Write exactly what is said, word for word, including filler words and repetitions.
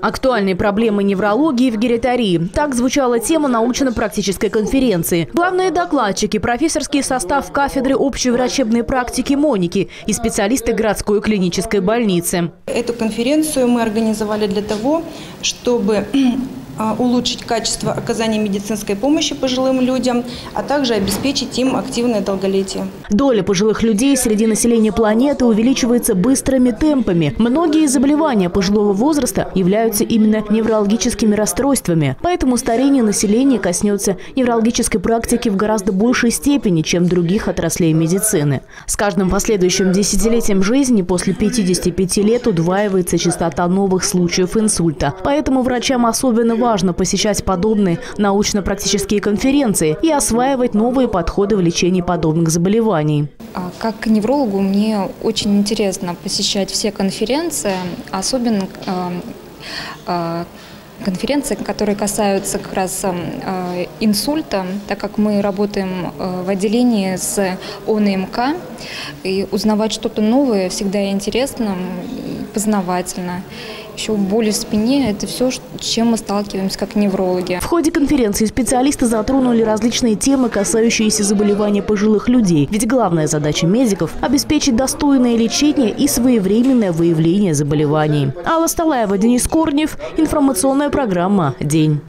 Актуальные проблемы неврологии в гериатрии. Так звучала тема научно-практической конференции. Главные докладчики, профессорский состав кафедры общей врачебной практики Моники и специалисты городской клинической больницы. Эту конференцию мы организовали для того, чтобы улучшить качество оказания медицинской помощи пожилым людям, а также обеспечить им активное долголетие. Доля пожилых людей среди населения планеты увеличивается быстрыми темпами. Многие заболевания пожилого возраста являются именно неврологическими расстройствами. Поэтому старение населения коснется неврологической практики в гораздо большей степени, чем других отраслей медицины. С каждым последующим десятилетием жизни после пятидесяти пяти лет удваивается частота новых случаев инсульта. Поэтому врачам особенно важно Важно посещать подобные научно-практические конференции и осваивать новые подходы в лечении подобных заболеваний. Как неврологу мне очень интересно посещать все конференции, особенно конференции, которые касаются как раз инсульта, так как мы работаем в отделении с О Н М К, и узнавать что-то новое всегда интересно, познавательно. Еще боль в спине – это все, с чем мы сталкиваемся как неврологи. В ходе конференции специалисты затронули различные темы, касающиеся заболевания пожилых людей. Ведь главная задача медиков – обеспечить достойное лечение и своевременное выявление заболеваний. Алла Столаева, Денис Корнев. Информационная программа «День».